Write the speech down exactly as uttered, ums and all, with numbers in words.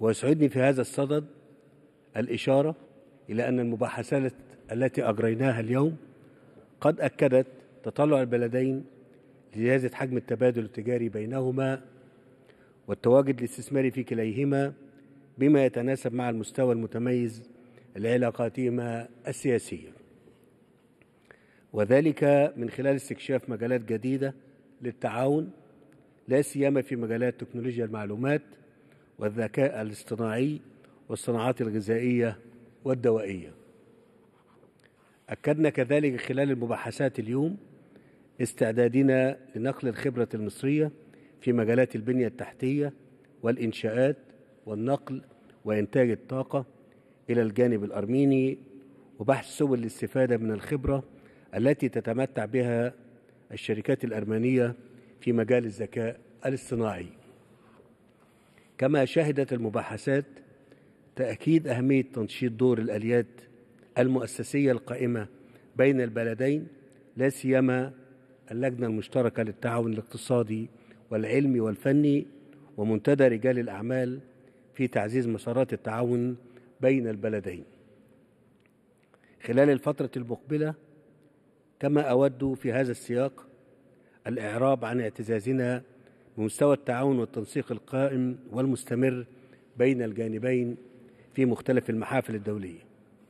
ويسعدني في هذا الصدد الإشارة إلى أن المباحثات التي أجريناها اليوم قد أكدت تطلع البلدين لزيادة حجم التبادل التجاري بينهما والتواجد الاستثماري في كليهما بما يتناسب مع المستوى المتميز لعلاقاتهما السياسية، وذلك من خلال استكشاف مجالات جديدة للتعاون لا سيما في مجالات تكنولوجيا المعلومات والذكاء الاصطناعي والصناعات الغذائية والدوائية. أكدنا كذلك خلال المباحثات اليوم استعدادنا لنقل الخبرة المصرية في مجالات البنية التحتية والإنشاءات والنقل وإنتاج الطاقة إلى الجانب الأرميني وبحث سبل الاستفادة من الخبرة التي تتمتع بها الشركات الأرمنية في مجال الذكاء الاصطناعي. كما شهدت المباحثات تأكيد أهمية تنشيط دور الآليات المؤسسية القائمة بين البلدين لا سيما اللجنة المشتركة للتعاون الاقتصادي والعلمي والفني ومنتدى رجال الأعمال في تعزيز مسارات التعاون بين البلدين. خلال الفترة المقبلة كما أود في هذا السياق الإعراب عن اعتزازنا بمستوى التعاون والتنسيق القائم والمستمر بين الجانبين في مختلف المحافل الدولية.